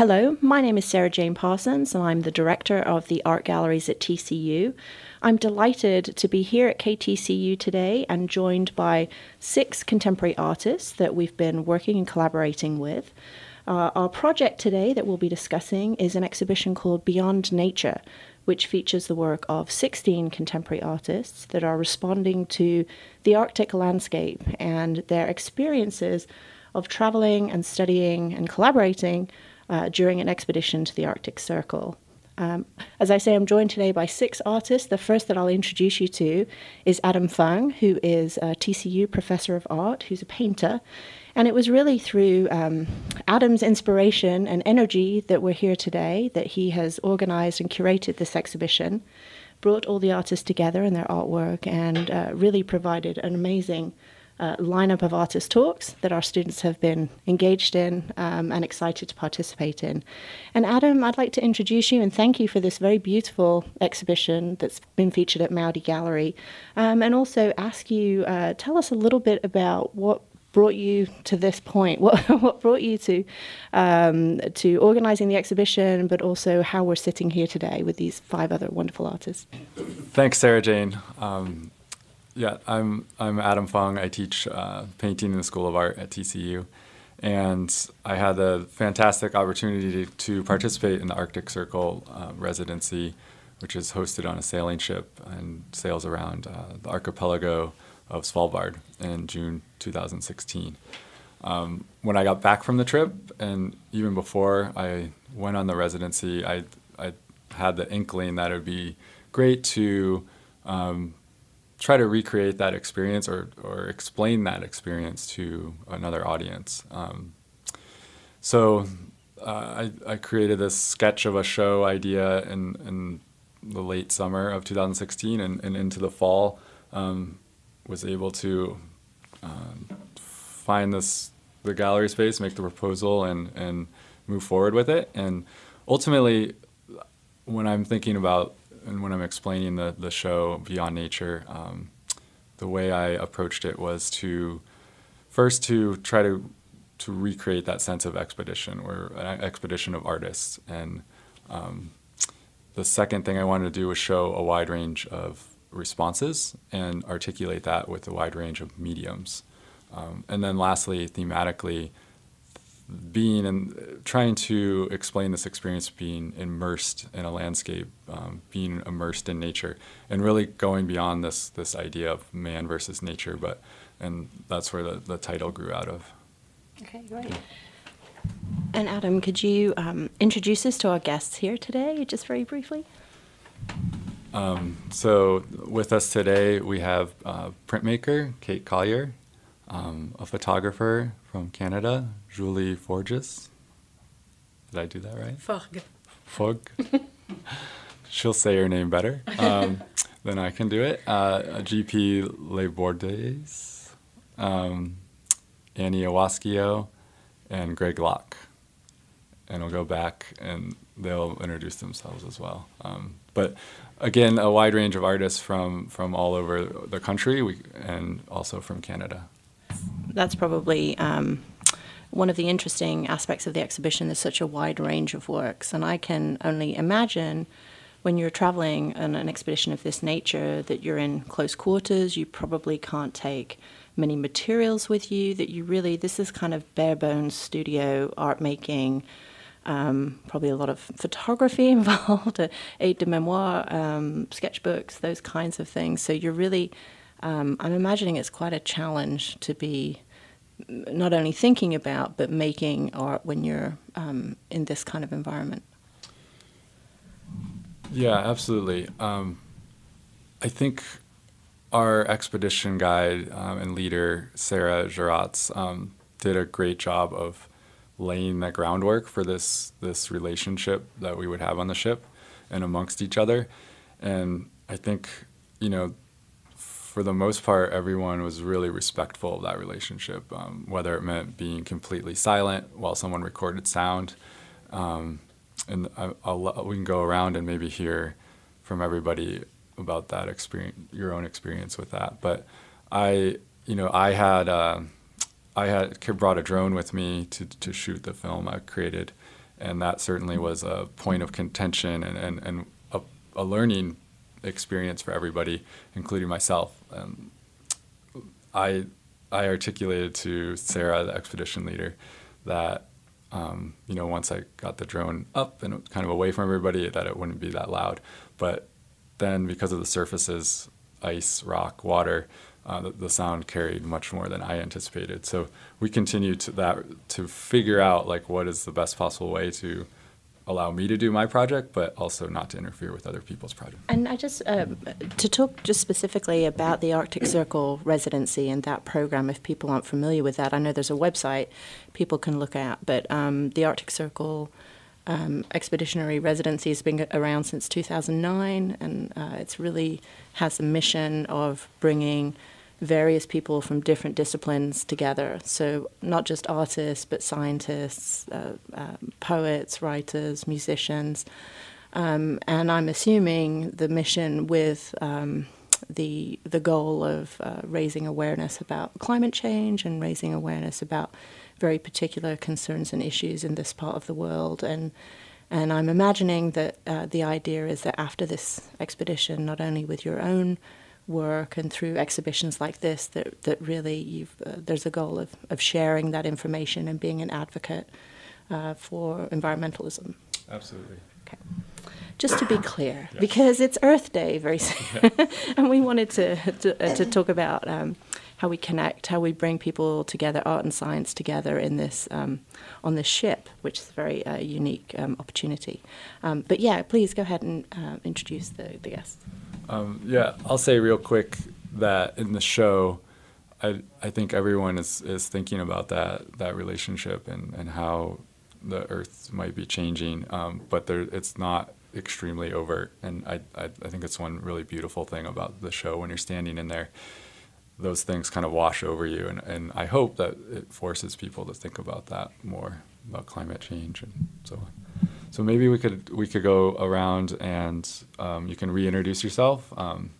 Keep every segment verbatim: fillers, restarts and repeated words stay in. Hello, my name is Sara-Jayne Parsons and I'm the director of the art galleries at T C U. I'm delighted to be here at K T C U today and joined by six contemporary artists that we've been working and collaborating with. Uh, our project today that we'll be discussing is an exhibition called Beyond Nature, which features the work of sixteen contemporary artists that are responding to the Arctic landscape and their experiences of traveling and studying and collaborating Uh, during an expedition to the Arctic Circle. Um, as I say, I'm joined today by six artists. The first that I'll introduce you to is Adam Fung, who is a T C U professor of art, who's a painter. And it was really through um, Adam's inspiration and energy that we're here today, that he has organized and curated this exhibition, brought all the artists together in their artwork, and uh, really provided an amazing Uh, lineup of artist talks that our students have been engaged in um, and excited to participate in. And Adam, I'd like to introduce you and thank you for this very beautiful exhibition that's been featured at Moudy Gallery, um, and also ask you, uh, tell us a little bit about what brought you to this point, what, what brought you to, um, to organizing the exhibition, but also how we're sitting here today with these five other wonderful artists. Thanks, Sara-Jayne. Um, Yeah, I'm I'm Adam Fung. I teach uh, painting in the School of Art at T C U, and I had the fantastic opportunity to, to participate in the Arctic Circle uh, residency, which is hosted on a sailing ship and sails around uh, the archipelago of Svalbard in June two thousand sixteen. Um, when I got back from the trip, and even before I went on the residency, I I had the inkling that it would be great to Um, try to recreate that experience or, or explain that experience to another audience. Um, so uh, I, I created this sketch of a show idea in, in the late summer of two thousand sixteen and, and into the fall, um, was able to uh, find this the gallery space, make the proposal, and, and move forward with it. And ultimately, when I'm thinking about and when I'm explaining the, the show Beyond Nature, um, the way I approached it was to first to try to to recreate that sense of expedition, or an expedition of artists. And um, the second thing I wanted to do was show a wide range of responses and articulate that with a wide range of mediums. Um, and then lastly, thematically, being and trying to explain this experience of being immersed in a landscape, um, being immersed in nature, and really going beyond this this idea of man versus nature. But and that's where the, the title grew out of. Okay, great. And Adam, could you um, introduce us to our guests here today, just very briefly? Um, so with us today we have uh, printmaker Kate Collyer, um, a photographer from Canada, Julie Forgues. Did I do that right? Forgues. Forgues. She'll say her name better um, than I can do it. Uh, G P LeBourdais, um, Annie Ewaskio, and Greg Locke. And I'll go back and they'll introduce themselves as well. Um, but again, a wide range of artists from, from all over the country, we, and also from Canada. That's probably um, one of the interesting aspects of the exhibition. There's such a wide range of works, and I can only imagine when you're traveling on an expedition of this nature that you're in close quarters, you probably can't take many materials with you, that you really, this is kind of bare-bones studio art making, um, probably a lot of photography involved, aide de memoire, um, sketchbooks, those kinds of things. So you're really... Um, I'm imagining it's quite a challenge to be not only thinking about, but making art when you're um, in this kind of environment. Yeah, absolutely. Um, I think our expedition guide um, and leader, Sarah Giratz, um, did a great job of laying the groundwork for this, this relationship that we would have on the ship and amongst each other. And I think, you know, for the most part, everyone was really respectful of that relationship, um, whether it meant being completely silent while someone recorded sound. Um, and I, I'll, we can go around and maybe hear from everybody about that experience, your own experience with that. But I, you know, I had uh, I had brought a drone with me to to shoot the film I created, and that certainly was a point of contention and, and, and a, a learning experience for everybody, including myself. Um, I I articulated to Sarah, the expedition leader, that um, you know, once I got the drone up and kind of away from everybody, that it wouldn't be that loud. But then, because of the surfaces, ice, rock, water, uh, the, the sound carried much more than I anticipated. So we continued to that to figure out like what is the best possible way to allow me to do my project, but also not to interfere with other people's projects. And I just, um, to talk just specifically about the Arctic Circle residency and that program, if people aren't familiar with that, I know there's a website people can look at, but um, the Arctic Circle um, expeditionary residency has been around since two thousand nine, and uh, it's really has the mission of bringing various people from different disciplines together. So not just artists, but scientists, uh, um, poets, writers, musicians. Um, and I'm assuming the mission with um, the, the goal of uh, raising awareness about climate change and raising awareness about very particular concerns and issues in this part of the world. And, and I'm imagining that uh, the idea is that after this expedition, not only with your own work and through exhibitions like this, that that really you've, uh, there's a goal of, of sharing that information and being an advocate uh, for environmentalism. Absolutely. Okay. Just to be clear, yes, because it's Earth Day very soon, yeah. And we wanted to to, uh, to talk about um, how we connect, how we bring people together, art and science together in this um, on this ship, which is a very uh, unique um, opportunity. Um, but yeah, please go ahead and uh, introduce the, the guests. Um, yeah, I'll say real quick that in the show, I I think everyone is, is thinking about that that relationship and, and how the Earth might be changing, um, but there, it's not extremely overt. And I, I I think it's one really beautiful thing about the show. When you're standing in there, those things kind of wash over you, and, and I hope that it forces people to think about that more, about climate change and so on. So maybe we could we could go around and um, you can reintroduce yourself, um,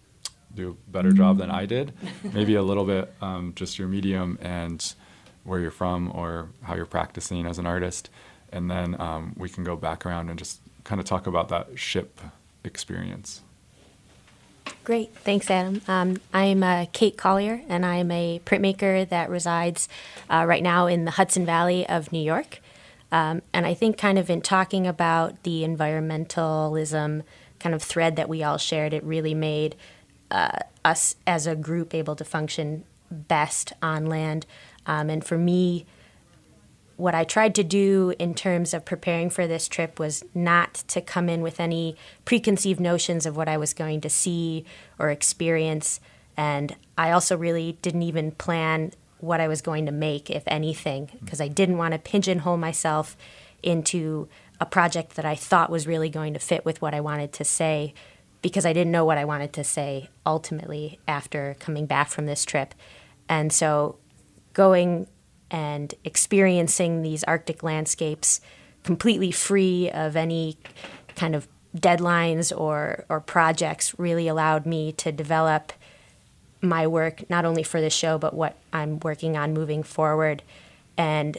do a better job than I did, maybe a little bit, um, just your medium and where you're from or how you're practicing as an artist, and then um, we can go back around and just kind of talk about that ship experience. Great, thanks, Adam. Um, I'm uh, Kate Collyer, and I'm a printmaker that resides uh, right now in the Hudson Valley of New York. Um, and I think kind of in talking about the environmentalism kind of thread that we all shared, it really made uh, us as a group able to function best on land. Um, and for me, what I tried to do in terms of preparing for this trip was not to come in with any preconceived notions of what I was going to see or experience. And I also really didn't even plan what I was going to make, if anything, because I didn't want to pigeonhole myself into a project that I thought was really going to fit with what I wanted to say, because I didn't know what I wanted to say ultimately after coming back from this trip. And so going and experiencing these Arctic landscapes completely free of any kind of deadlines or, or projects really allowed me to develop my work, not only for the show, but what I'm working on moving forward. And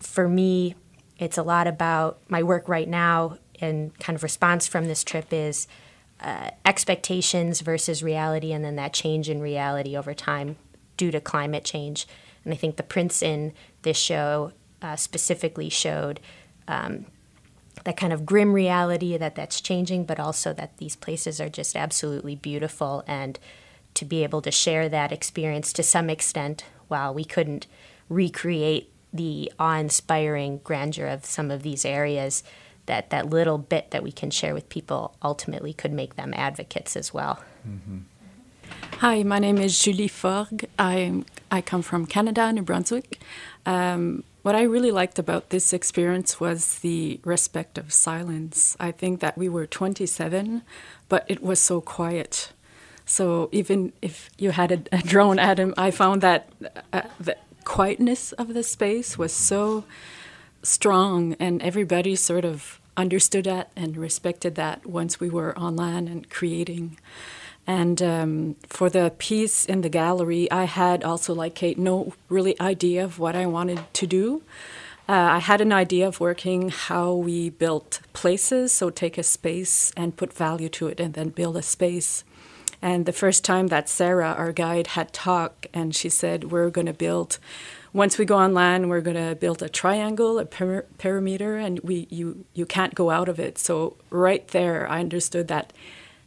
for me, it's a lot about my work right now, and kind of response from this trip is uh, expectations versus reality, and then that change in reality over time due to climate change. And I think the prints in this show uh, specifically showed um, that kind of grim reality that that's changing, but also that these places are just absolutely beautiful, and to be able to share that experience to some extent, while we couldn't recreate the awe-inspiring grandeur of some of these areas, that that little bit that we can share with people ultimately could make them advocates as well. Mm-hmm. Hi, my name is Julie Forgues. I I come from Canada, New Brunswick. Um, what I really liked about this experience was the respect of silence. I think that we were twenty-seven, but it was so quiet. So even if you had a, a drone, Adam, I found that uh, the quietness of the space was so strong, and everybody sort of understood that and respected that once we were on land and creating. And um, for the piece in the gallery, I had also, like Kate, no really idea of what I wanted to do. Uh, I had an idea of working how we built places, so take a space and put value to it and then build a space. And the first time that Sarah, our guide, had talked, and she said, we're going to build, once we go on land, we're going to build a triangle, a per perimeter, and we you, you can't go out of it. So right there, I understood that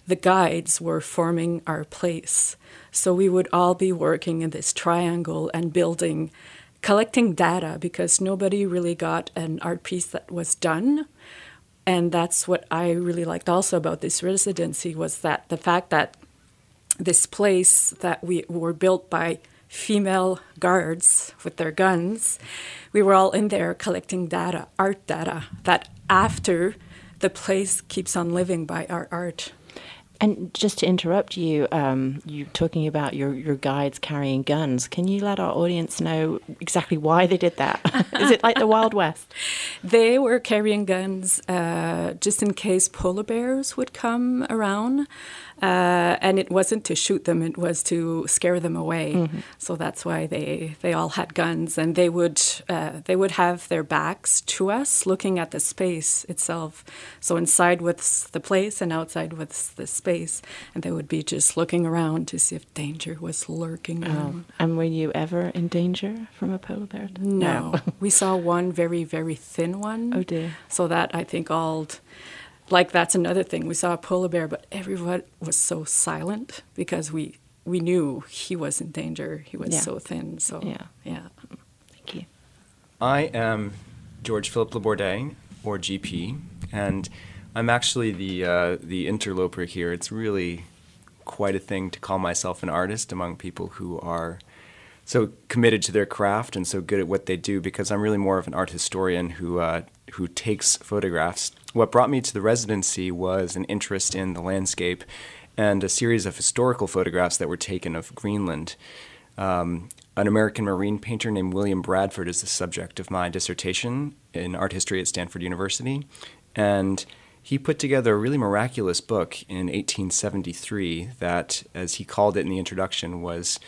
the guides were forming our place. So we would all be working in this triangle and building, collecting data, because nobody really got an art piece that was done. And that's what I really liked also about this residency, was that the fact that this place that we were built by female guards with their guns, we were all in there collecting data, art data, that after the place keeps on living by our art. And just to interrupt you, um, you talking about your, your guides carrying guns. Can you let our audience know exactly why they did that? Is it like the Wild West? They were carrying guns uh, just in case polar bears would come around. Uh, and it wasn't to shoot them, it was to scare them away. Mm-hmm. So that's why they, they all had guns. And they would, uh, they would have their backs to us, looking at the space itself. So inside was the place and outside was the space. And they would be just looking around to see if danger was lurking around. Oh. And were you ever in danger from a polar bear? No. no. We saw one very, very thin one. Oh, dear. So that, I think, all... Like, that's another thing. We saw a polar bear, but everyone was so silent because we we knew he was in danger. He was yeah. so thin. So yeah. yeah. Thank you. I am George Philippe LeBourdais, or G P, and I'm actually the uh, the interloper here. It's really quite a thing to call myself an artist among people who are so committed to their craft and so good at what they do, because I'm really more of an art historian who uh, who takes photographs. What brought me to the residency was an interest in the landscape and a series of historical photographs that were taken of Greenland. Um, an American marine painter named William Bradford is the subject of my dissertation in art history at Stanford University. And he put together a really miraculous book in eighteen seventy-three that, as he called it in the introduction, was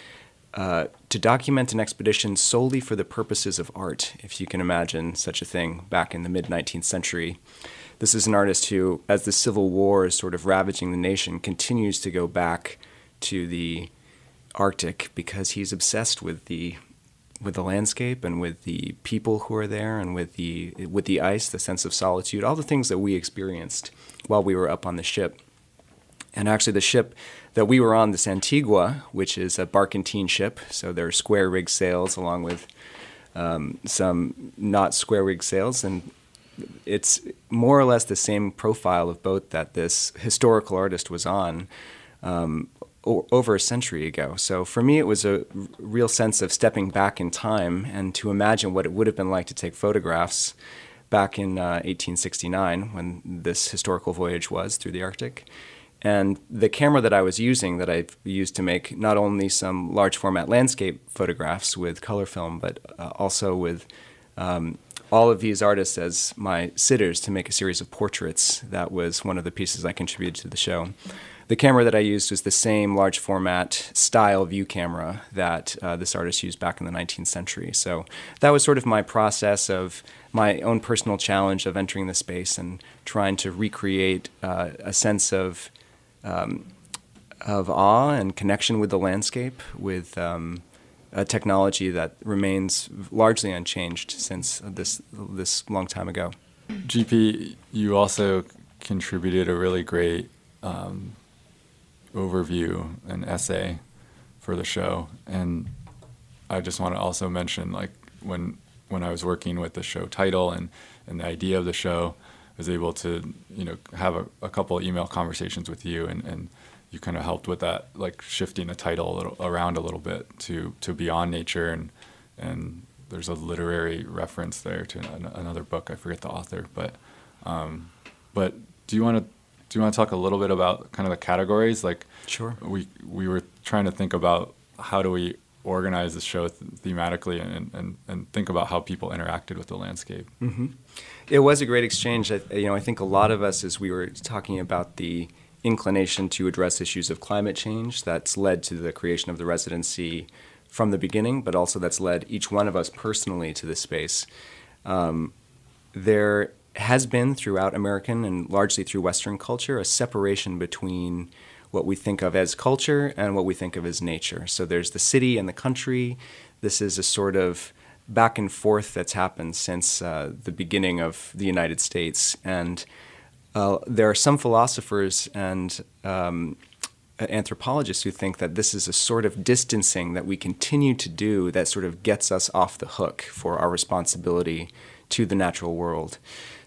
Uh, to document an expedition solely for the purposes of art, if you can imagine such a thing back in the mid nineteenth century. This is an artist who, as the Civil War is sort of ravaging the nation, continues to go back to the Arctic because he's obsessed with the with the landscape and with the people who are there and with the with the ice, the sense of solitude, all the things that we experienced while we were up on the ship. And actually the ship that we were on, this Antigua, which is a Barkentine ship, so there are square rig sails along with um, some not square rig sails, and it's more or less the same profile of boat that this historical artist was on um, o over a century ago. So for me it was a real sense of stepping back in time and to imagine what it would have been like to take photographs back in uh, eighteen sixty-nine when this historical voyage was through the Arctic. And the camera that I was using, that I used to make not only some large format landscape photographs with color film, but uh, also with um, all of these artists as my sitters to make a series of portraits. That was one of the pieces I contributed to the show. The camera that I used was the same large format style view camera that uh, this artist used back in the nineteenth century. So that was sort of my process of my own personal challenge of entering the space and trying to recreate uh, a sense of Um, of awe and connection with the landscape, with um, a technology that remains largely unchanged since this this long time ago. G P, you also contributed a really great um, overview and essay for the show, and I just want to also mention, like, when when I was working with the show title and and the idea of the show, was able to, you know, have a, a couple of email conversations with you, and, and you kind of helped with that, like shifting the title a little, around a little bit to, to Beyond Nature, and and there's a literary reference there to an, another book. I forget the author, but um, but do you want to do you want to talk a little bit about kind of the categories? Like, sure. We we were trying to think about how do we organize the show thematically and, and, and think about how people interacted with the landscape. Mm-hmm. It was a great exchange. I, you know, I think a lot of us, as we were talking about the inclination to address issues of climate change, that's led to the creation of the residency from the beginning, but also that's led each one of us personally to this space. Um, there has been throughout American and largely through Western culture a separation between what we think of as culture and what we think of as nature. So there's the city and the country. This is a sort of back and forth that's happened since uh, the beginning of the United States. And uh, there are some philosophers and um, anthropologists who think that this is a sort of distancing that we continue to do that sort of gets us off the hook for our responsibility to the natural world.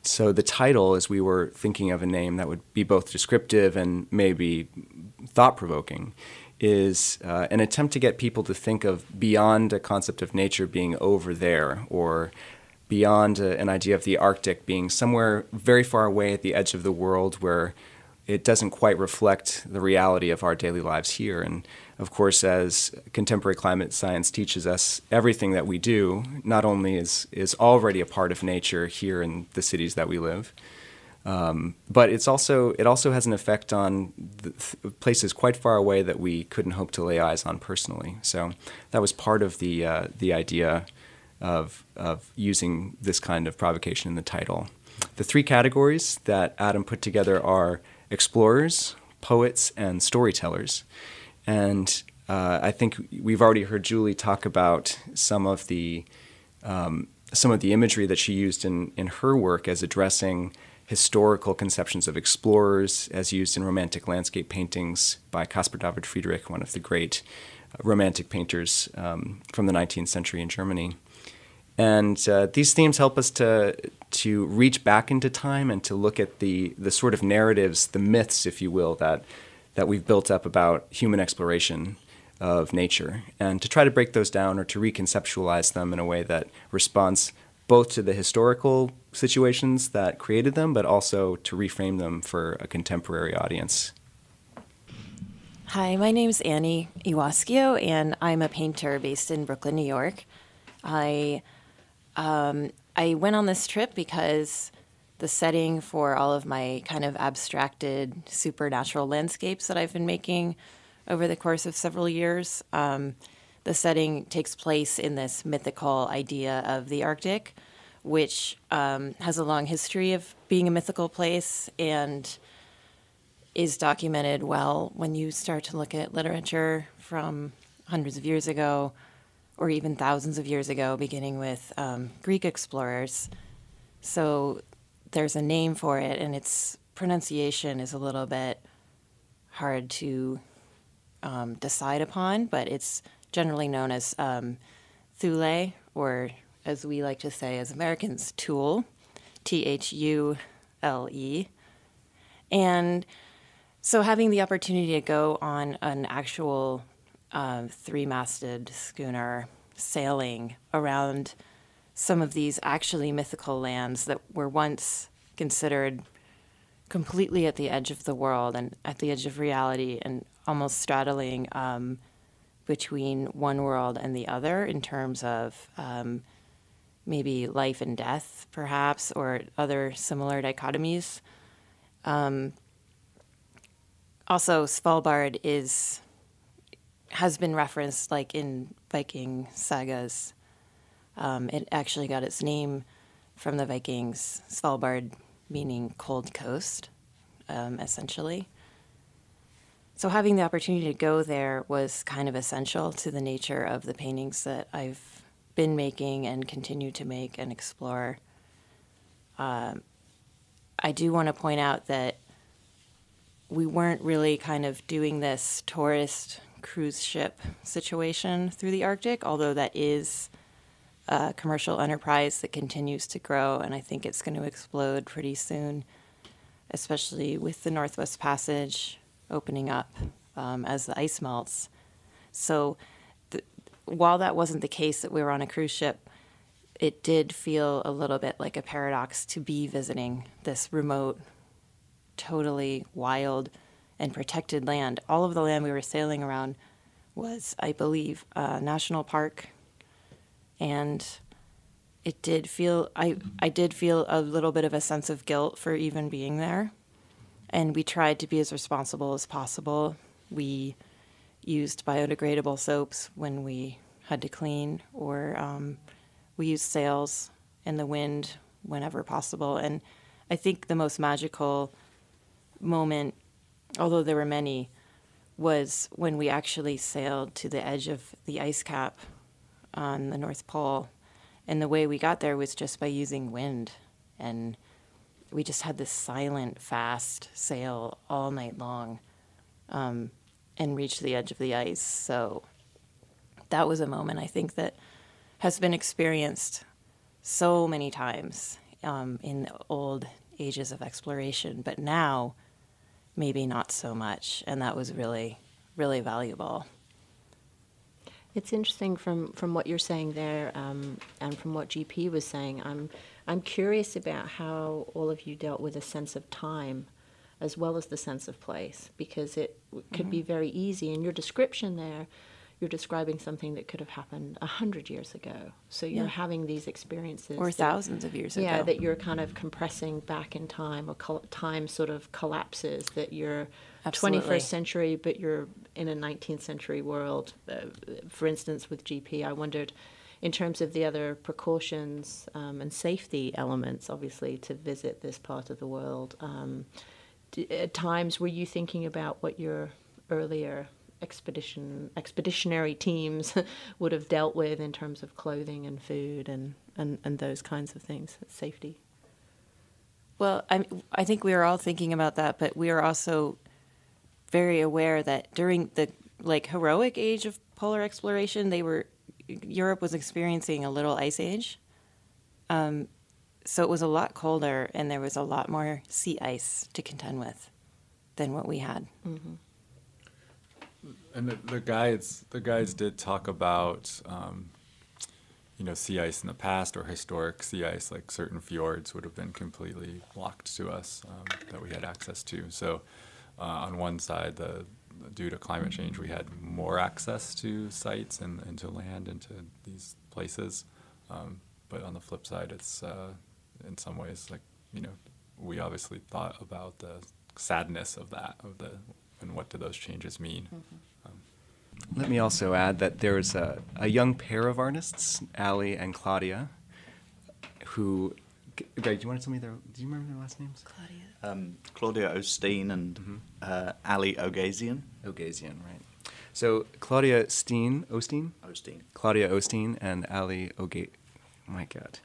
So the title, as we were thinking of a name that would be both descriptive and maybe thought-provoking, is uh, an attempt to get people to think of beyond a concept of nature being over there, or beyond a, an idea of the Arctic being somewhere very far away at the edge of the world where it doesn't quite reflect the reality of our daily lives here. And of course, as contemporary climate science teaches us, everything that we do not only is, is already a part of nature here in the cities that we live, Um, but it's also, it also has an effect on the th places quite far away that we couldn't hope to lay eyes on personally. So that was part of the, uh, the idea of, of using this kind of provocation in the title. The three categories that Adam put together are explorers, poets, and storytellers. And uh, I think we've already heard Julie talk about some of the, um, some of the imagery that she used in, in her work as addressing historical conceptions of explorers as used in romantic landscape paintings by Caspar David Friedrich, one of the great romantic painters um, from the nineteenth century in Germany. And uh, these themes help us to, to reach back into time and to look at the, the sort of narratives, the myths, if you will, that, that we've built up about human exploration of nature, and to try to break those down or to reconceptualize them in a way that responds both to the historical situations that created them, but also to reframe them for a contemporary audience. Hi, my name is Annie Ewaskio, and I'm a painter based in Brooklyn, New York. I, um, I went on this trip because the setting for all of my kind of abstracted supernatural landscapes that I've been making over the course of several years, um, the setting takes place in this mythical idea of the Arctic, which um, has a long history of being a mythical place and is documented well when you start to look at literature from hundreds of years ago or even thousands of years ago, beginning with um, Greek explorers. So there's a name for it, and its pronunciation is a little bit hard to um, decide upon, but it's generally known as um, Thule, or as we like to say as Americans, Thule, T H U L E. And so having the opportunity to go on an actual uh, three-masted schooner sailing around some of these actually mythical lands that were once considered completely at the edge of the world and at the edge of reality and almost straddling um, between one world and the other in terms of um, maybe life and death, perhaps, or other similar dichotomies. Um, also, Svalbard is, has been referenced like in Viking sagas. Um, it actually got its name from the Vikings, Svalbard meaning cold coast, um, essentially. So having the opportunity to go there was kind of essential to the nature of the paintings that I've been making and continue to make and explore. Um, I do want to point out that we weren't really kind of doing this tourist cruise ship situation through the Arctic, although that is a commercial enterprise that continues to grow, and I think it's going to explode pretty soon, especially with the Northwest Passage opening up um, as the ice melts. So the, while that wasn't the case that we were on a cruise ship, it did feel a little bit like a paradox to be visiting this remote, totally wild and protected land. All of the land we were sailing around was, I believe, a national park. And it did feel, I, I did feel a little bit of a sense of guilt for even being there. And we tried to be as responsible as possible. We used biodegradable soaps when we had to clean, or um, we used sails in the wind whenever possible. And I think the most magical moment, although there were many, was when we actually sailed to the edge of the ice cap on the North Pole. And the way we got there was just by using wind. And we just had this silent, fast sail all night long um, and reached the edge of the ice. So that was a moment, I think, that has been experienced so many times um, in the old ages of exploration, but now maybe not so much. And that was really, really valuable. It's interesting from, from what you're saying there um, and from what G P was saying. I'm I'm curious about how all of you dealt with a sense of time as well as the sense of place, because it could mm-hmm. be very easy. In your description there, you're describing something that could have happened a hundred years ago. So you're yeah. having these experiences. Or that, thousands of years yeah, ago. Yeah, that you're kind of compressing back in time, or col- time sort of collapses, that you're Absolutely. twenty-first century, but you're in a nineteenth century world. Uh, for instance, with G P, I wondered, in terms of the other precautions um, and safety elements, obviously, to visit this part of the world, um, d- at times were you thinking about what your earlier expedition expeditionary teams would have dealt with in terms of clothing and food and, and, and those kinds of things, safety? Well, I, I think we were all thinking about that, but we were also very aware that during the like heroic age of polar exploration, they were Europe was experiencing a little ice age. Um, so it was a lot colder and there was a lot more sea ice to contend with than what we had. Mm-hmm. And the, the guides, the guides did talk about, um, you know, sea ice in the past or historic sea ice, like certain fjords would have been completely blocked to us um, that we had access to. So uh, on one side, the, the due to climate change, we had more access to sites and, and to land and to these places. Um, but on the flip side, it's uh, in some ways like, you know, we obviously thought about the sadness of that, of the and what do those changes mean? Mm-hmm. Um, Let me also add that there was a, a young pair of artists, Ali and Claudia, who, Greg, do you want to tell me their, do you remember their last names? Claudia. Um, Claudia Osteen and mm-hmm. uh, Ali Ogazian. Ogazian, right. So Claudia Steen, Osteen? Osteen. Claudia Osteen and Ali Ogazian. Oh my God.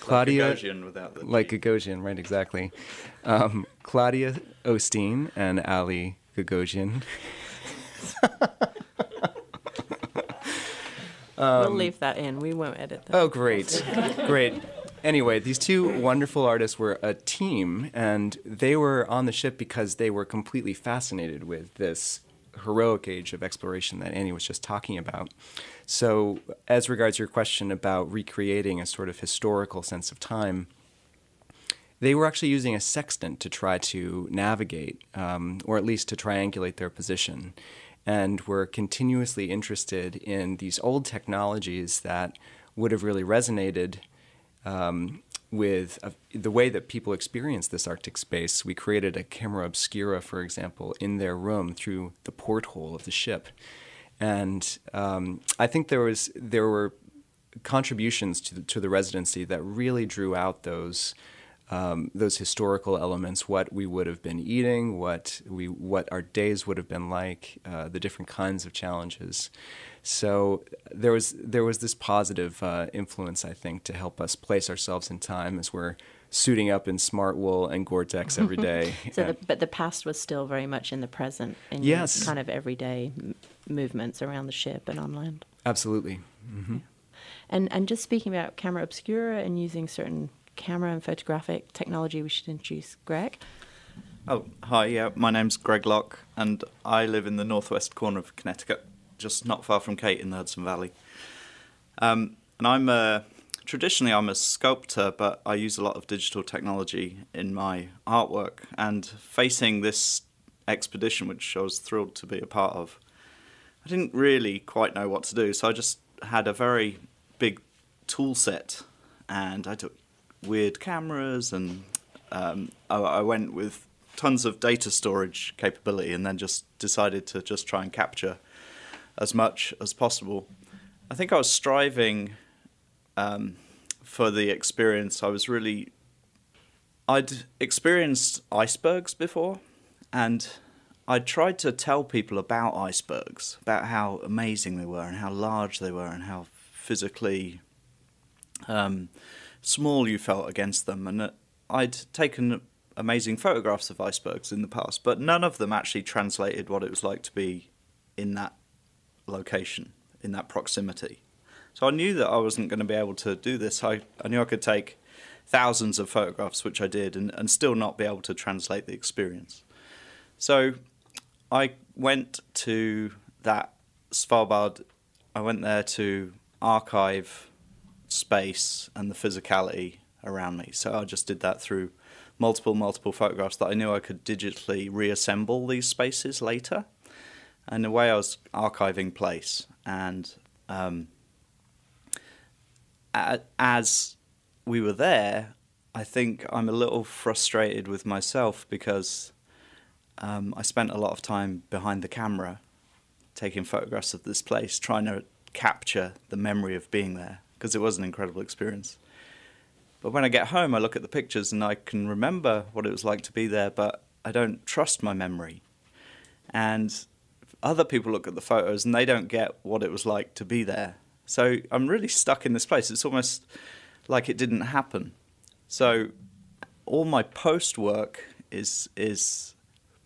Claudia, like, like Gagosian, right, exactly. Um, Claudia Osteen and Ali Gagosian. um, we'll leave that in. We won't edit that. Oh, great. Great. Anyway, these two wonderful artists were a team, and they were on the ship because they were completely fascinated with this heroic age of exploration that Annie was just talking about. So as regards your question about recreating a sort of historical sense of time, they were actually using a sextant to try to navigate, um, or at least to triangulate their position, and were continuously interested in these old technologies that would have really resonated um, with uh, the way that people experience this Arctic space. We created a camera obscura, for example, in their room through the porthole of the ship. And um, I think there was there were contributions to the, to the residency that really drew out those um, those historical elements, what we would have been eating, what we what our days would have been like, uh, the different kinds of challenges. So there was there was this positive uh, influence, I think, to help us place ourselves in time as we're suiting up in smart wool and Gore-Tex every day. so, the, But the past was still very much in the present, in yes. kind of everyday m- movements around the ship and on land. Absolutely. Mm-hmm. Yeah. And and just speaking about camera obscura and using certain camera and photographic technology, we should introduce Greg. Oh, hi, yeah, my name's Greg Locke, and I live in the northwest corner of Connecticut, just not far from Kate in the Hudson Valley. Um, and I'm a... Traditionally, I'm a sculptor, but I use a lot of digital technology in my artwork. And facing this expedition, which I was thrilled to be a part of, I didn't really quite know what to do. So I just had a very big tool set, and I took weird cameras, and um, I, I went with tons of data storage capability, and then just decided to just try and capture as much as possible. I think I was striving... Um, for the experience. I was really, I'd experienced icebergs before, and I tried to tell people about icebergs, about how amazing they were and how large they were and how physically um, small you felt against them. And uh, I'd taken amazing photographs of icebergs in the past, but none of them actually translated what it was like to be in that location, in that proximity. So I knew that I wasn't going to be able to do this. I, I knew I could take thousands of photographs, which I did, and, and still not be able to translate the experience. So I went to that Svalbard, I went there to archive space and the physicality around me. So I just did that through multiple, multiple photographs that I knew I could digitally reassemble these spaces later. And the way I was archiving place, and um, as we were there, I think I'm a little frustrated with myself because um, I spent a lot of time behind the camera taking photographs of this place, trying to capture the memory of being there, because it was an incredible experience. But when I get home, I look at the pictures and I can remember what it was like to be there, but I don't trust my memory. And other people look at the photos and they don't get what it was like to be there. So I'm really stuck in this place. It's almost like it didn't happen. So all my post work is, is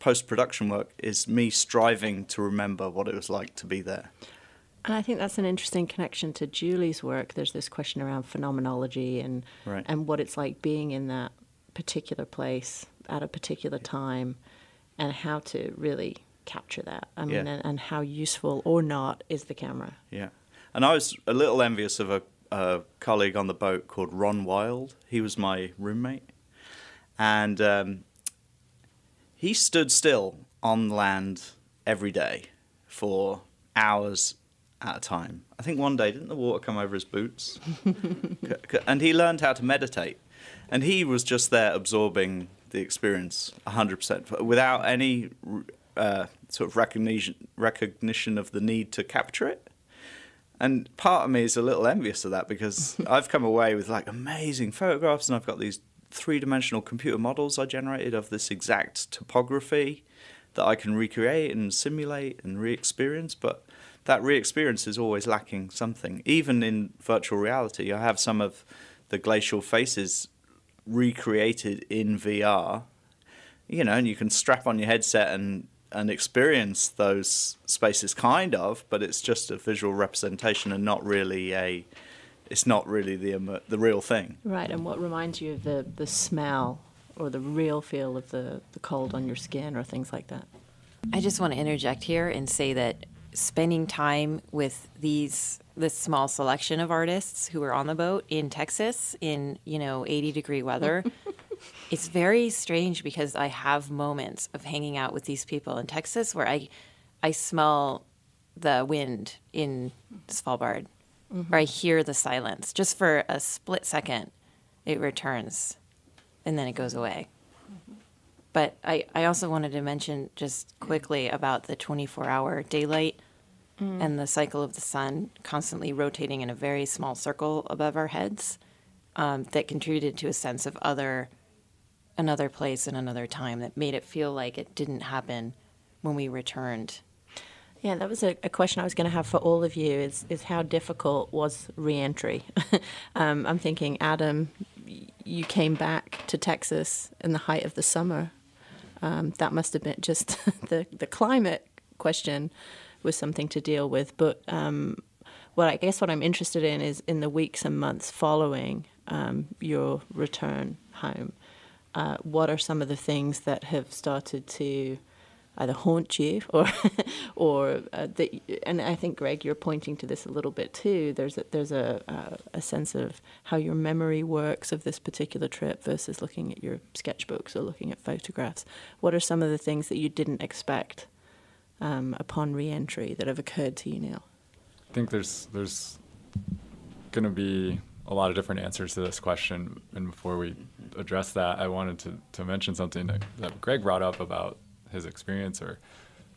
post-production work is me striving to remember what it was like to be there. And I think that's an interesting connection to Julie's work. There's this question around phenomenology and, right. and what it's like being in that particular place at a particular time and how to really capture that. I mean, yeah. and, and how useful or not is the camera. Yeah. And I was a little envious of a, a colleague on the boat called Ron Wilde. He was my roommate. And um, he stood still on land every day for hours at a time. I think one day, didn't the water come over his boots? And he learned how to meditate. And he was just there absorbing the experience one hundred percent without any uh, sort of recognition, recognition of the need to capture it. And part of me is a little envious of that because I've come away with like amazing photographs and I've got these three-dimensional computer models I generated of this exact topography that I can recreate and simulate and re-experience, but that re-experience is always lacking something. Even in virtual reality, I have some of the glacial faces recreated in V R, you know, and you can strap on your headset and and experience those spaces kind of, but it's just a visual representation and not really a, it's not really the the real thing. Right, and what reminds you of the, the smell or the real feel of the, the cold on your skin or things like that? I just want to interject here and say that spending time with these this small selection of artists who were on the boat in Texas in, you know, eighty degree weather, it's very strange because I have moments of hanging out with these people in Texas where I, I smell the wind in Svalbard, mm-hmm. or I hear the silence. Just for a split second, it returns, and then it goes away. Mm-hmm. But I, I also wanted to mention just quickly about the twenty-four hour daylight mm. and the cycle of the sun constantly rotating in a very small circle above our heads um, that contributed to a sense of other... another place and another time that made it feel like it didn't happen when we returned. Yeah, that was a, a question I was going to have for all of you is, is how difficult was re-entry? um, I'm thinking, Adam, you came back to Texas in the height of the summer. Um, that must have been just the, the climate question was something to deal with. But um, what I guess what I'm interested in is in the weeks and months following um, your return home. Uh, what are some of the things that have started to either haunt you or, or uh, that? And I think, Greg, you're pointing to this a little bit too. There's a, there's a uh, a sense of how your memory works of this particular trip versus looking at your sketchbooks or looking at photographs. What are some of the things that you didn't expect um, upon re-entry that have occurred to you now? I think there's there's going to be a lot of different answers to this question, and before we address that, I wanted to, to mention something that, that Greg brought up about his experience or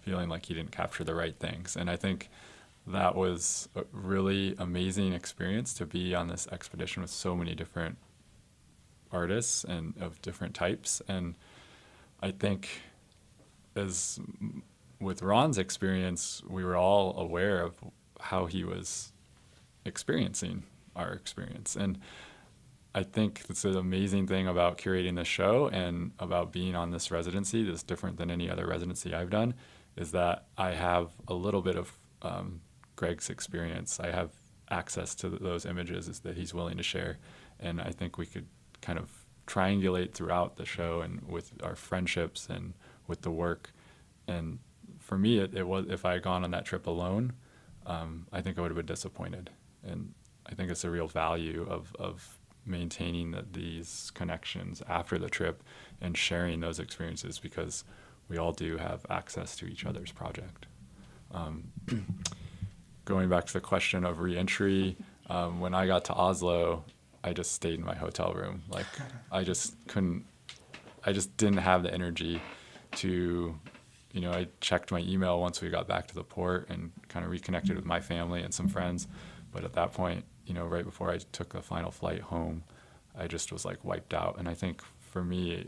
feeling like he didn't capture the right things. And I think that was a really amazing experience to be on this expedition with so many different artists and of different types. And I think as with Ron's experience, we were all aware of how he was experiencing our experience. And I think it's an amazing thing about curating this show and about being on this residency that's different than any other residency I've done, is that I have a little bit of um, Greg's experience. I have access to those images is that he's willing to share. And I think we could kind of triangulate throughout the show and with our friendships and with the work. And for me, it, it was, if I had gone on that trip alone, um, I think I would have been disappointed. And I think it's a real value of, of maintaining the, these connections after the trip and sharing those experiences, because we all do have access to each other's project. Um, going back to the question of re-entry, um, when I got to Oslo, I just stayed in my hotel room. Like, I just couldn't, I just didn't have the energy to, you know, I checked my email once we got back to the port and kind of reconnected with my family and some friends. But at that point, you know, right before I took the final flight home, I just was like wiped out. And I think for me,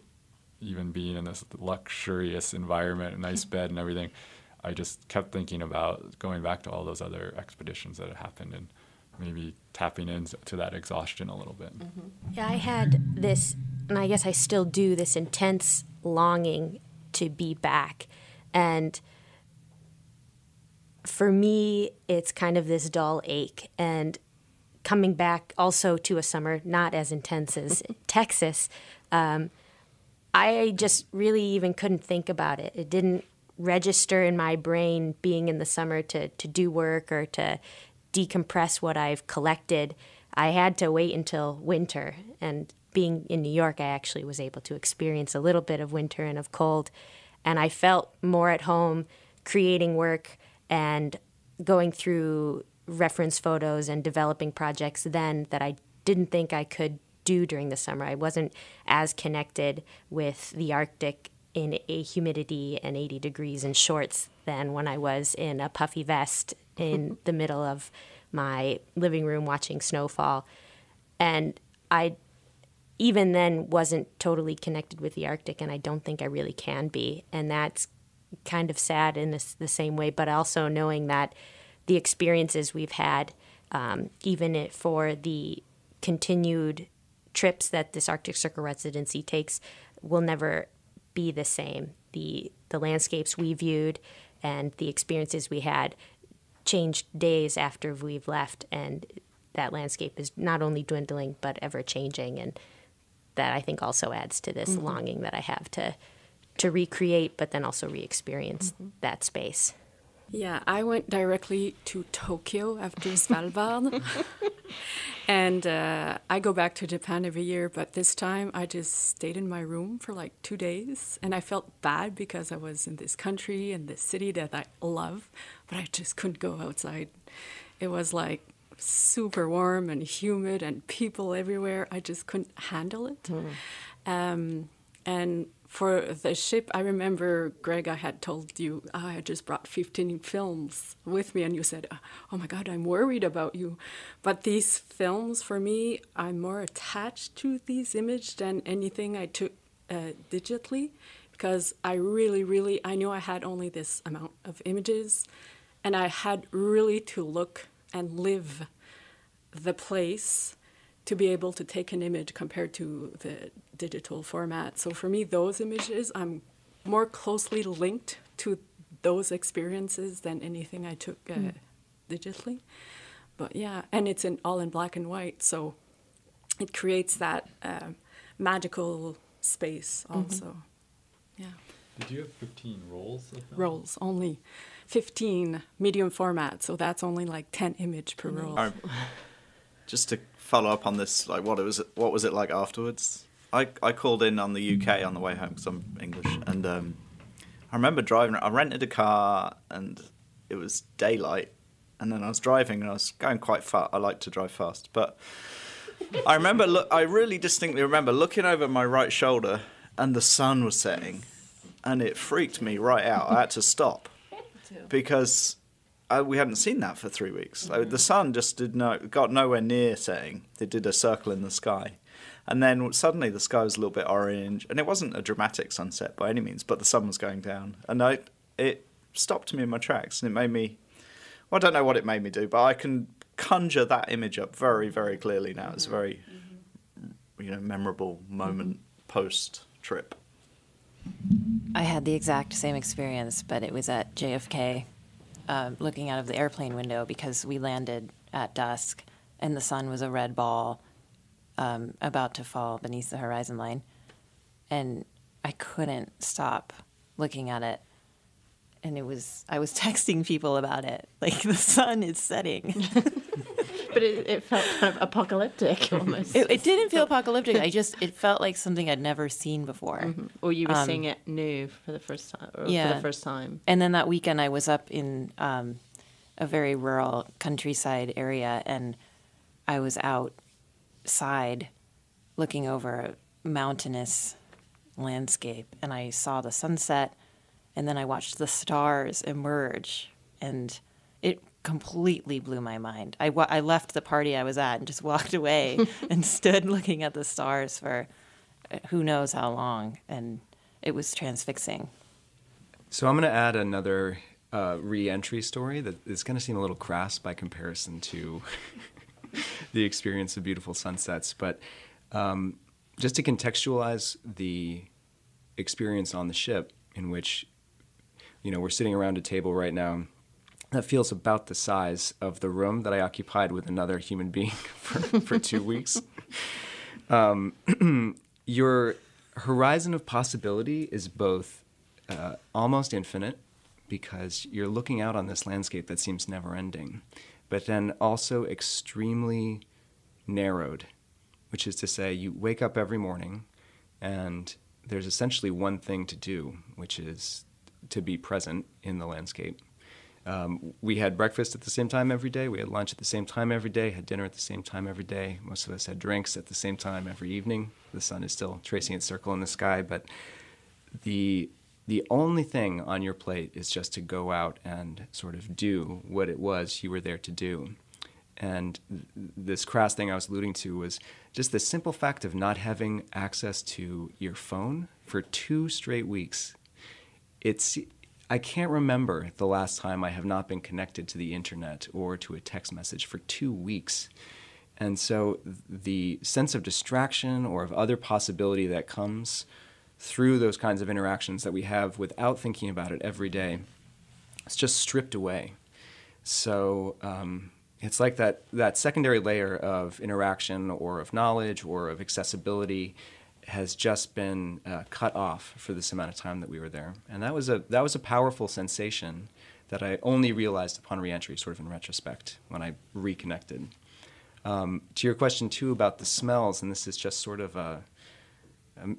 even being in this luxurious environment, a nice bed and everything, I just kept thinking about going back to all those other expeditions that had happened and maybe tapping into that exhaustion a little bit. Mm-hmm. Yeah, I had this, and I guess I still do, this intense longing to be back. And for me, it's kind of this dull ache. And coming back also to a summer not as intense as Texas, um, I just really even couldn't think about it. It didn't register in my brain being in the summer to, to do work or to decompress what I've collected. I had to wait until winter. And being in New York, I actually was able to experience a little bit of winter and of cold. And I felt more at home creating work and going through reference photos and developing projects then that I didn't think I could do during the summer. I wasn't as connected with the Arctic in a humidity and eighty degrees and shorts than when I was in a puffy vest in the middle of my living room watching snowfall. And I even then wasn't totally connected with the Arctic, and I don't think I really can be. And that's kind of sad in this, the same way, but also knowing that the experiences we've had, um, even it, for the continued trips that this Arctic Circle residency takes, will never be the same. The, the landscapes we viewed and the experiences we had changed days after we've left, and that landscape is not only dwindling but ever-changing, and that I think also adds to this mm-hmm. longing that I have to to recreate, but then also re-experience mm-hmm. that space. Yeah, I went directly to Tokyo after Svalbard, and uh, I go back to Japan every year, but this time I just stayed in my room for like two days, and I felt bad because I was in this country and this city that I love, but I just couldn't go outside. It was like super warm and humid and people everywhere. I just couldn't handle it. Mm-hmm. Um, and for the ship, I remember, Greg, I had told you, oh, I just brought fifteen films with me, and you said, oh my God, I'm worried about you. But these films, for me, I'm more attached to these images than anything I took uh, digitally, because I really, really, I knew I had only this amount of images, and I had really to look and live the place to be able to take an image compared to the digital format. So for me, those images, I'm more closely linked to those experiences than anything I took uh, mm. digitally. But yeah, and it's in all in black and white, so it creates that uh, magical space also. Mm-hmm. Yeah. Did you have fifteen rolls of film? Rolls only. fifteen medium format, so that's only like ten image per mm-hmm. roll. Um, just to follow up on this, like what it was, what was it like afterwards? I, I called in on the U K on the way home because I'm English, and um, I remember driving. I rented a car, and it was daylight, and then I was driving, and I was going quite fast. I like to drive fast, but I remember. Lo- I really distinctly remember looking over my right shoulder, and the sun was setting, and it freaked me right out. I had to stop because I, we hadn't seen that for three weeks. Mm-hmm. I, the sun just did no, got nowhere near setting. It did a circle in the sky. And then suddenly the sky was a little bit orange. And it wasn't a dramatic sunset by any means, but the sun was going down. And I, it stopped me in my tracks. And it made me, well, I don't know what it made me do, but I can conjure that image up very, very clearly now. Mm-hmm. It's a very, mm-hmm. you know, memorable moment mm-hmm. post-trip. I had the exact same experience, but it was at J F K, uh, looking out of the airplane window, because we landed at dusk and the sun was a red ball um, about to fall beneath the horizon line. And I couldn't stop looking at it. And it was, I was texting people about it, like, the sun is setting. But it, it felt kind of apocalyptic almost. It, it didn't feel apocalyptic. I just, it felt like something I'd never seen before. Mm-hmm. Or you were um, seeing it new for the first time. Or yeah. For the first time. And then that weekend I was up in um, a very rural countryside area, and I was outside looking over a mountainous landscape, and I saw the sunset, and then I watched the stars emerge, and it completely blew my mind. I, wa I left the party I was at and just walked away and stood looking at the stars for who knows how long, and it was transfixing. So I'm going to add another uh, re-entry story that is going to seem a little crass by comparison to the experience of beautiful sunsets, but um, just to contextualize the experience on the ship, in which, you know, we're sitting around a table right now that feels about the size of the room that I occupied with another human being for, for two weeks. Um, your horizon of possibility is both uh, almost infinite, because you're looking out on this landscape that seems never-ending, but then also extremely narrowed, which is to say you wake up every morning and there's essentially one thing to do, which is to be present in the landscape. Um, we had breakfast at the same time every day, we had lunch at the same time every day, had dinner at the same time every day, most of us had drinks at the same time every evening. The sun is still tracing its circle in the sky, but the, the only thing on your plate is just to go out and sort of do what it was you were there to do. And th this crass thing I was alluding to was just the simple fact of not having access to your phone for two straight weeks. It's, I can't remember the last time I have not been connected to the internet or to a text message for two weeks. And so the sense of distraction or of other possibility that comes through those kinds of interactions that we have without thinking about it every day, it's just stripped away. So um, it's like that, that secondary layer of interaction or of knowledge or of accessibility has just been uh, cut off for this amount of time that we were there. And that was a that was a powerful sensation that I only realized upon re-entry, sort of in retrospect, when I reconnected. Um, to your question, too, about the smells, and this is just sort of a,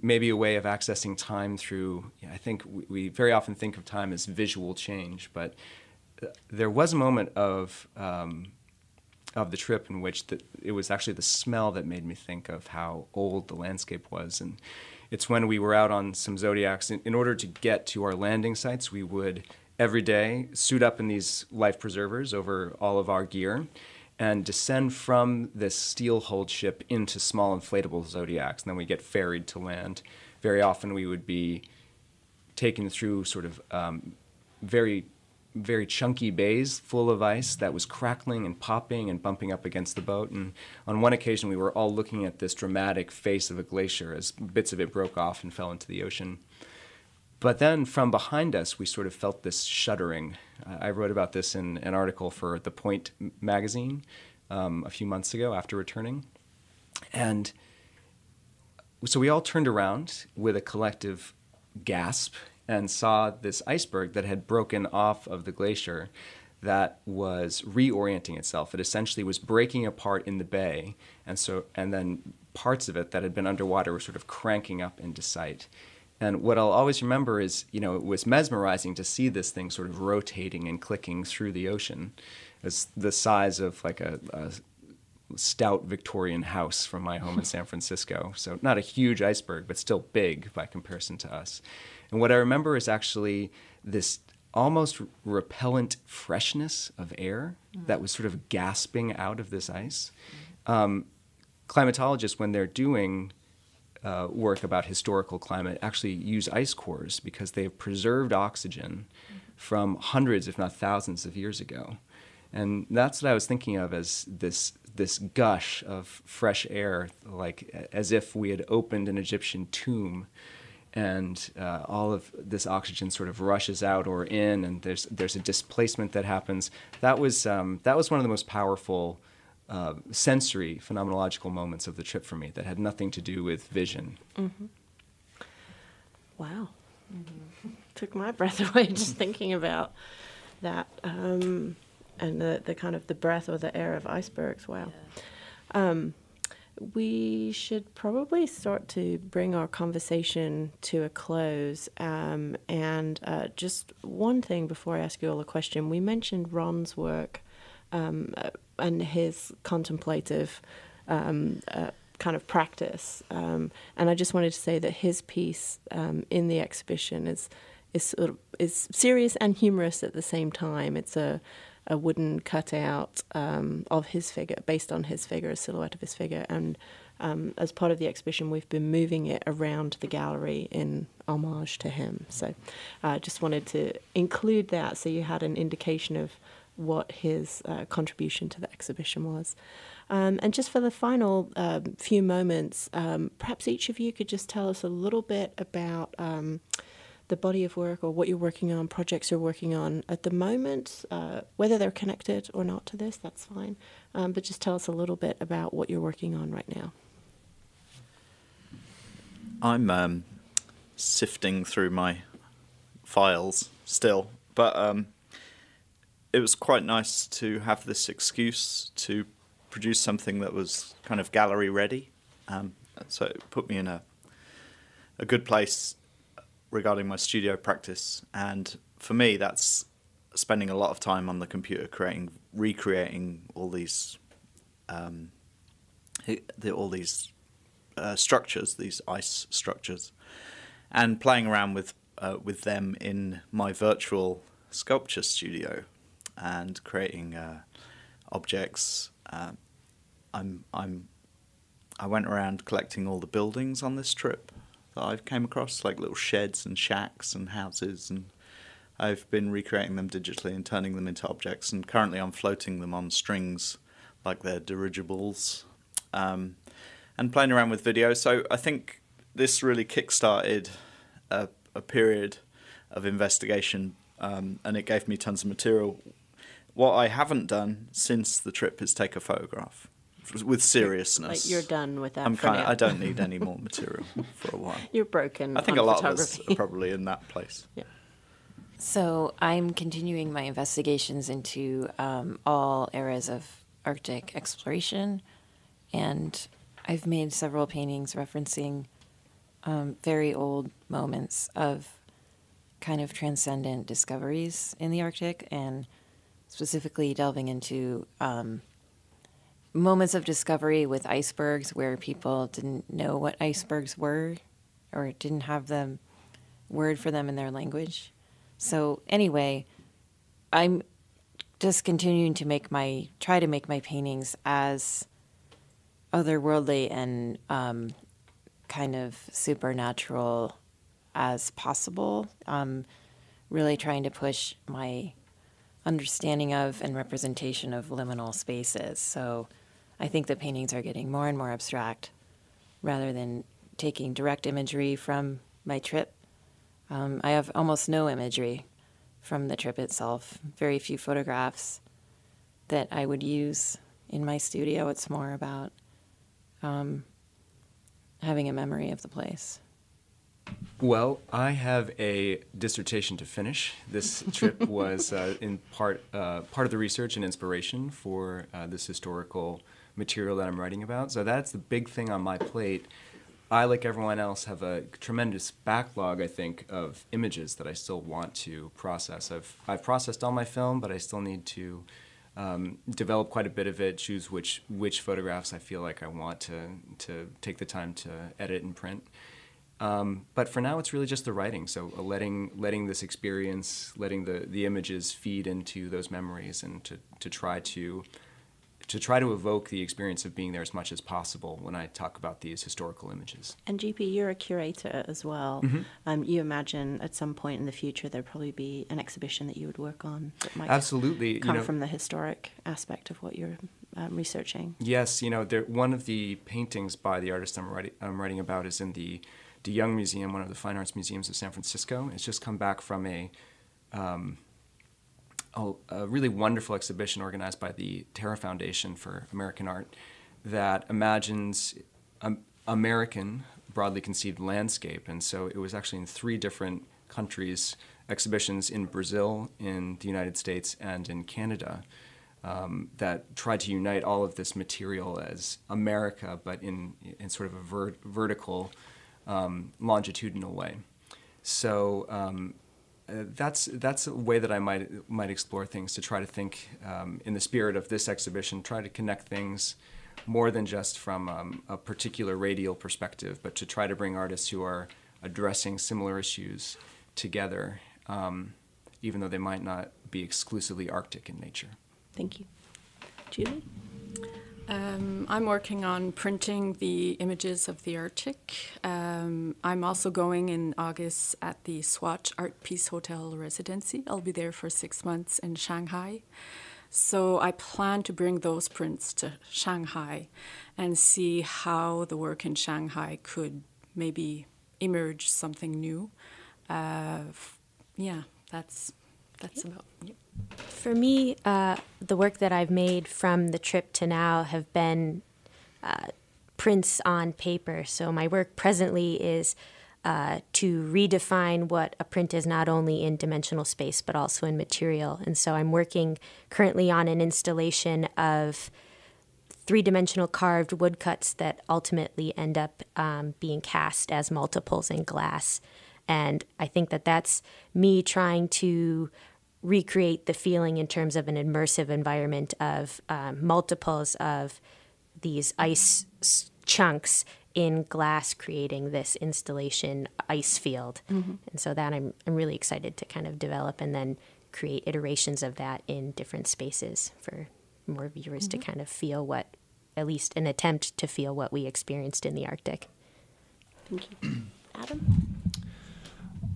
maybe a way of accessing time through, you know, I think we, we very often think of time as visual change, but there was a moment of, um, of the trip in which the, it was actually the smell that made me think of how old the landscape was. And it's when we were out on some Zodiacs. In, in order to get to our landing sites, we would every day suit up in these life preservers over all of our gear and descend from this steel-hulled ship into small inflatable Zodiacs, and then we get ferried to land. Very often we would be taken through sort of um, very very chunky bays full of ice that was crackling and popping and bumping up against the boat. And on one occasion, we were all looking at this dramatic face of a glacier as bits of it broke off and fell into the ocean. But then from behind us, we sort of felt this shuddering. Uh, I wrote about this in an article for The Point magazine um, a few months ago after returning. And so we all turned around with a collective gasp and saw this iceberg that had broken off of the glacier that was reorienting itself. It essentially was breaking apart in the bay, and so and then parts of it that had been underwater were sort of cranking up into sight. And what I'll always remember is, you know, it was mesmerizing to see this thing sort of rotating and clicking through the ocean. It's the size of like a, a stout Victorian house from my home in San Francisco. So not a huge iceberg, but still big by comparison to us. And what I remember is actually this almost repellent freshness of air mm. that was sort of gasping out of this ice. Um, climatologists, when they're doing uh, work about historical climate, actually use ice cores because they have preserved oxygen mm-hmm. from hundreds, if not thousands, of years ago. And that's what I was thinking of as this this gush of fresh air, like as if we had opened an Egyptian tomb, and uh, all of this oxygen sort of rushes out or in, and there's there's a displacement that happens. That was um, that was one of the most powerful uh, sensory phenomenological moments of the trip for me. That had nothing to do with vision. Mm-hmm. Wow, mm-hmm. Took my breath away just thinking about that. Um, and the, the kind of the breath or the air of icebergs, wow. Yeah. Um, we should probably start to bring our conversation to a close. Um, and uh, just one thing before I ask you all a question. We mentioned Ron's work um, uh, and his contemplative um, uh, kind of practice. Um, and I just wanted to say that his piece um, in the exhibition is, is, sort of, is serious and humorous at the same time. It's a... a wooden cutout um, of his figure, based on his figure, a silhouette of his figure. And um, as part of the exhibition, we've been moving it around the gallery in homage to him. So I uh, just wanted to include that so you had an indication of what his uh, contribution to the exhibition was. Um, and just for the final uh, few moments, um, perhaps each of you could just tell us a little bit about... Um, the body of work or what you're working on, projects you're working on at the moment, uh, whether they're connected or not to this, that's fine. Um, but just tell us a little bit about what you're working on right now. I'm um, sifting through my files still, but um, it was quite nice to have this excuse to produce something that was kind of gallery ready. Um, so it put me in a, a good place regarding my studio practice, and for me that's spending a lot of time on the computer creating, recreating all these um, all these uh, structures, these ice structures, and playing around with uh, with them in my virtual sculpture studio and creating uh, objects. Uh, I'm I'm I went around collecting all the buildings on this trip that I've came across, like little sheds and shacks and houses, and I've been recreating them digitally and turning them into objects, and currently I'm floating them on strings like they're dirigibles, um, and playing around with video. So I think this really kick-started a, a period of investigation, um, and it gave me tons of material. What I haven't done since the trip is take a photograph. With seriousness, like you're done with that. I'm kind of, I don't need any more material for a while. You're broken. I think on a lot of us are probably in that place. Yeah. So I'm continuing my investigations into um, all areas of Arctic exploration, and I've made several paintings referencing um, very old moments of kind of transcendent discoveries in the Arctic, and specifically delving into. Um, Moments of discovery with icebergs where people didn't know what icebergs were or didn't have the word for them in their language. So anyway, I'm just continuing to make my, try to make my paintings as otherworldly and um, kind of supernatural as possible. Um, really trying to push my understanding of and representation of liminal spaces. So I think the paintings are getting more and more abstract rather than taking direct imagery from my trip. Um, I have almost no imagery from the trip itself, very few photographs that I would use in my studio. It's more about um, having a memory of the place. Well, I have a dissertation to finish. This trip was uh, in part uh, part of the research and inspiration for uh, this historical material that I'm writing about. So that's the big thing on my plate. I, like everyone else, have a tremendous backlog, I think, of images that I still want to process. I've, I've processed all my film, but I still need to um, develop quite a bit of it, choose which, which photographs I feel like I want to, to take the time to edit and print. Um, but for now, it's really just the writing. So uh, letting letting this experience, letting the, the images feed into those memories, and to, to try to to try to evoke the experience of being there as much as possible when I talk about these historical images. And G P, you're a curator as well. Mm-hmm. um, you imagine at some point in the future there'd probably be an exhibition that you would work on that might Absolutely. come you know, from the historic aspect of what you're um, researching. Yes, you know, there, one of the paintings by the artist I'm writing, I'm writing about is in the de Young Museum, one of the fine arts museums of San Francisco. It's just come back from a, um, a, a really wonderful exhibition organized by the Terra Foundation for American Art that imagines um, American, broadly conceived landscape. And so it was actually in three different countries, exhibitions in Brazil, in the United States, and in Canada, um, that tried to unite all of this material as America, but in, in sort of a ver- vertical, Um, longitudinal way. So um, uh, that's that's a way that I might might explore things, to try to think um, in the spirit of this exhibition, try to connect things more than just from um, a particular radial perspective, but to try to bring artists who are addressing similar issues together, um, even though they might not be exclusively Arctic in nature. Thank you. Julie? Um, I'm working on printing the images of the Arctic. Um, I'm also going in August at the Swatch Art Peace Hotel residency. I'll be there for six months in Shanghai. So I plan to bring those prints to Shanghai and see how the work in Shanghai could maybe emerge something new. Uh, yeah, that's that's about it. For me, uh, the work that I've made from the trip to now have been uh, prints on paper. So my work presently is uh, to redefine what a print is, not only in dimensional space, but also in material. And so I'm working currently on an installation of three-dimensional carved woodcuts that ultimately end up um, being cast as multiples in glass. And I think that that's me trying to recreate the feeling in terms of an immersive environment of um, multiples of these ice s- chunks in glass, creating this installation ice field. Mm-hmm. And so that I'm, I'm really excited to kind of develop and then create iterations of that in different spaces for more viewers mm-hmm. to kind of feel what, at least an attempt to feel what we experienced in the Arctic. Thank you. Adam?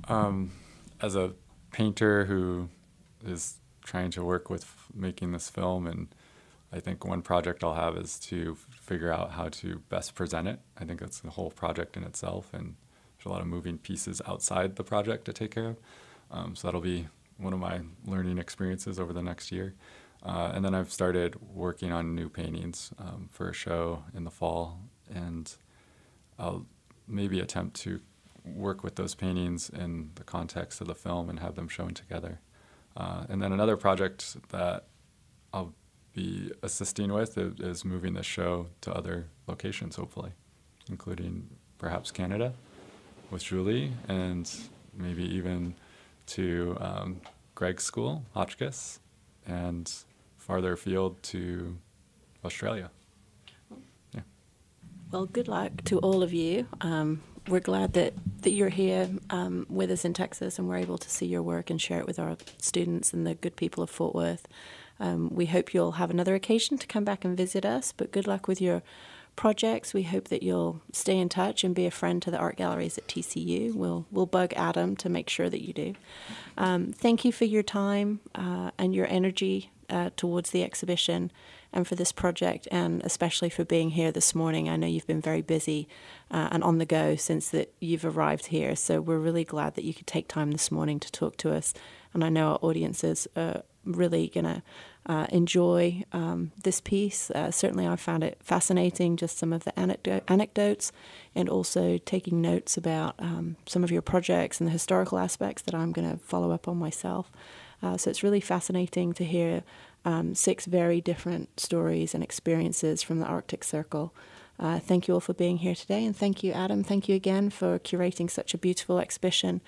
Um, as a painter who is trying to work with f- making this film, and I think one project I'll have is to f- figure out how to best present it. I think that's the whole project in itself, and there's a lot of moving pieces outside the project to take care of. Um, so that'll be one of my learning experiences over the next year. Uh, and then I've started working on new paintings um, for a show in the fall, and I'll maybe attempt to work with those paintings in the context of the film and have them shown together. Uh, and then another project that I'll be assisting with is, is moving the show to other locations, hopefully, including perhaps Canada with Julie, and maybe even to um, Greg's school, Hotchkiss, and farther afield to Australia. Yeah. Well, good luck to all of you. Um, We're glad that, that you're here um, with us in Texas, and we're able to see your work and share it with our students and the good people of Fort Worth. Um, we hope you'll have another occasion to come back and visit us, but good luck with your projects. We hope that you'll stay in touch and be a friend to the art galleries at T C U. We'll, we'll bug Adam to make sure that you do. Um, thank you for your time uh, and your energy uh, towards the exhibition and for this project, and especially for being here this morning. I know you've been very busy uh, and on the go since that you've arrived here, so we're really glad that you could take time this morning to talk to us. And I know our audiences are really going to uh, enjoy um, this piece. Uh, certainly I found it fascinating, just some of the anecdo- anecdotes and also taking notes about um, some of your projects and the historical aspects that I'm going to follow up on myself. Uh, so it's really fascinating to hear Um, six very different stories and experiences from the Arctic Circle. Uh, thank you all for being here today, and thank you, Adam. Thank you again for curating such a beautiful exhibition.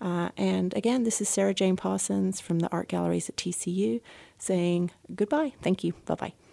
Uh, and again, this is Sara-Jayne Parsons from the Art Galleries at T C U saying goodbye. Thank you. Bye-bye.